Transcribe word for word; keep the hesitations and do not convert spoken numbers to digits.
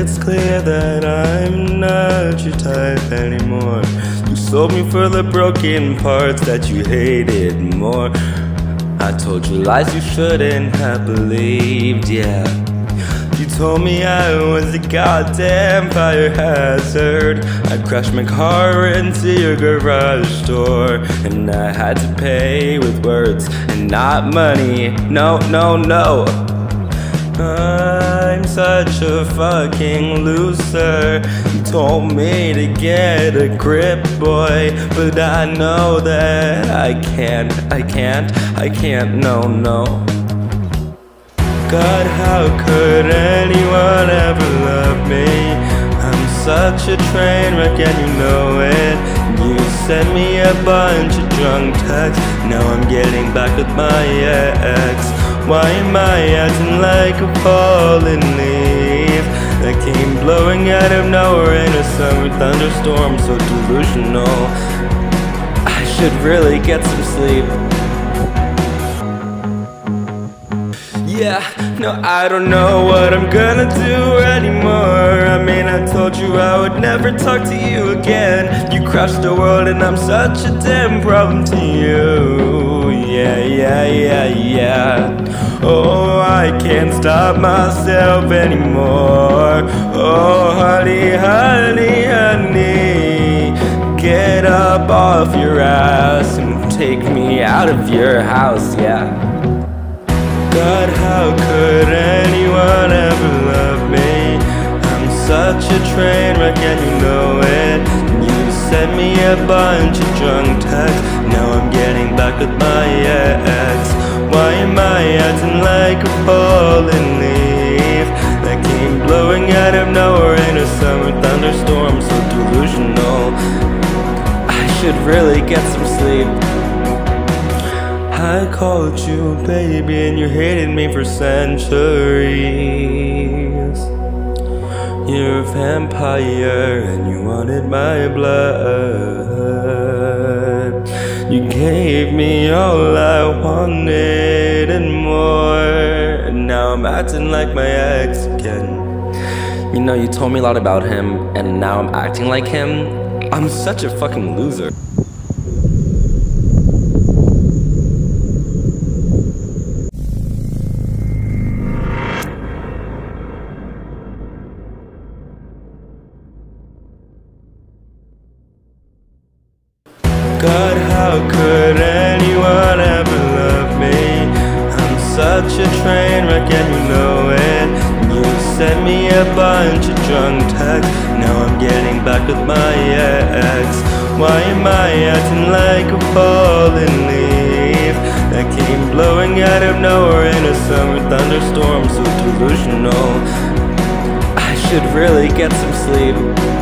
it's clear that I'm not your type anymore. You sold me for the broken parts that you hated more. I told you lies you shouldn't have believed, yeah. You told me I was a goddamn fire hazard. I crashed my car into your garage door, and I had to pay with words and not money. No, no, no. I'm such a fucking loser. You told me to get a grip, boy, but I know that I can't, I can't, I can't, no, no. God, how could anyone ever love me? I'm such a train wreck and you know it. You sent me a bunch of drunk texts, now I'm getting back with my ex. Why am I acting like a fallen leaf that came blowing out of nowhere in a summer thunderstorm? So delusional, I should really get some sleep. Yeah, no, I don't know what I'm gonna do anymore. I mean, I told you I would never talk to you again. You crashed the world and I'm such a damn problem to you. Yeah, yeah, yeah, yeah. Oh, I can't stop myself anymore. Oh, honey, honey, honey, get up off your ass and take me out of your house, yeah. God, how could anyone ever love me? I'm such a train wreck and you know it. You sent me a bunch of drunk texts, now I'm getting back with my ex. Why am I acting like a fallen leaf that came blowing out of nowhere in a summer thunderstorm? So delusional, I should really get some sleep. I called you baby and you hated me for centuries. You're a vampire and you wanted my blood. You gave me all I wanted and more, and now I'm acting like my ex again. You know, you told me a lot about him, and now I'm acting like him. I'm such a fucking loser. God, how could anyone ever love me? I'm such a train wreck and you know it. You sent me a bunch of drunk texts, now I'm getting back with my ex. Why am I acting like a fallen leaf that came blowing out of nowhere in a summer thunderstorm? So delusional, I should really get some sleep.